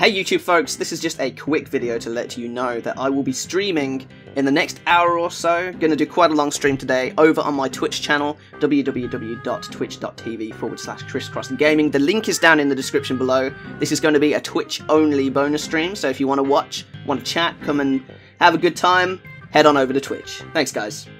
Hey YouTube folks, this is just a quick video to let you know that I will be streaming in the next hour or so. Gonna do quite a long stream today over on my Twitch channel, www.twitch.tv/ChrissCrossGaming. The link is down in the description below. This is going to be a Twitch only bonus stream, so if you want to watch, want to chat, come and have a good time, head on over to Twitch. Thanks guys.